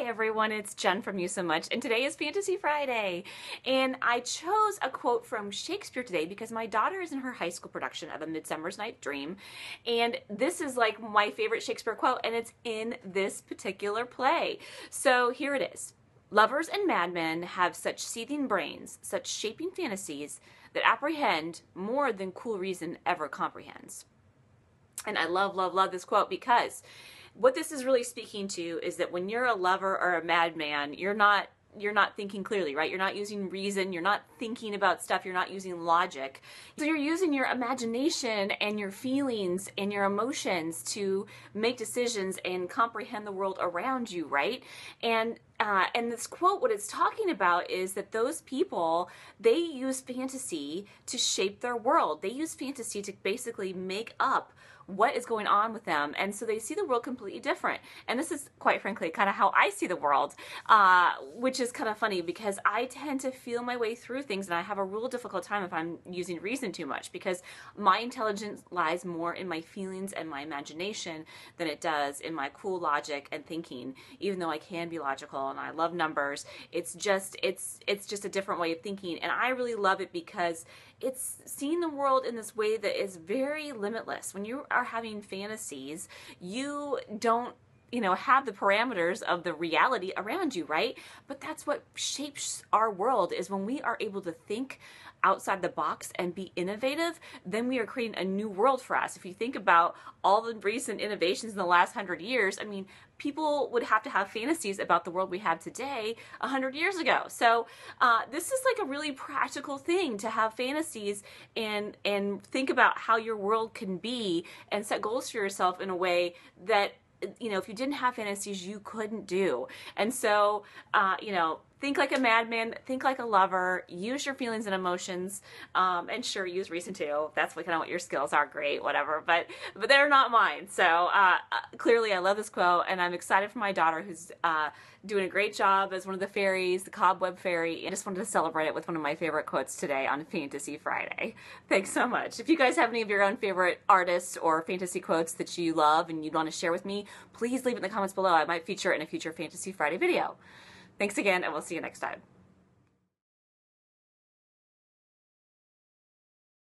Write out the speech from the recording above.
Hi everyone, it's Jen from You So Much, and today is Fantasy Friday. And I chose a quote from Shakespeare today because my daughter is in her high school production of A Midsummer Night's Dream, and this is like my favorite Shakespeare quote, and it's in this particular play. So here it is. Lovers and madmen have such seething brains, such shaping fantasies, that apprehend more than cool reason ever comprehends. And I love, love, love this quote because what this is really speaking to is that when you're a lover or a madman, you're not thinking clearly, right? You're not using reason, you're not thinking about stuff, you're not using logic. So you're using your imagination and your feelings and your emotions to make decisions and comprehend the world around you, right? And this quote, what it's talking about is that those people, they use fantasy to shape their world. They use fantasy to basically make up what is going on with them. And so they see the world completely different. And this is, quite frankly, kind of how I see the world, which is kind of funny because I tend to feel my way through things, and I have a real difficult time if I'm using reason too much because my intelligence lies more in my feelings and my imagination than it does in my cool logic and thinking, even though I can be logical. And I love numbers. It's just a different way of thinking, and I really love it because it's seeing the world in this way that is very limitless. When you are having fantasies, you don't have the parameters of the reality around you, right? But that's what shapes our world, is when we are able to think outside the box and be innovative, then we are creating a new world for us. If you think about all the recent innovations in the last 100 years, I mean, people would have to have fantasies about the world we have today 100 years ago. So this is like a really practical thing, to have fantasies and think about how your world can be and set goals for yourself in a way that, if you didn't have fantasies, you couldn't do. And so, think like a madman, think like a lover, use your feelings and emotions, and sure, use reason too. If that's what your skills are, great, whatever, but they're not mine. So clearly I love this quote, and I'm excited for my daughter, who's doing a great job as one of the fairies, the cobweb fairy, and I just wanted to celebrate it with one of my favorite quotes today on Fantasy Friday. Thanks so much. If you guys have any of your own favorite artists or fantasy quotes that you love and you'd want to share with me, please leave it in the comments below. I might feature it in a future Fantasy Friday video. Thanks again, and we'll see you next time.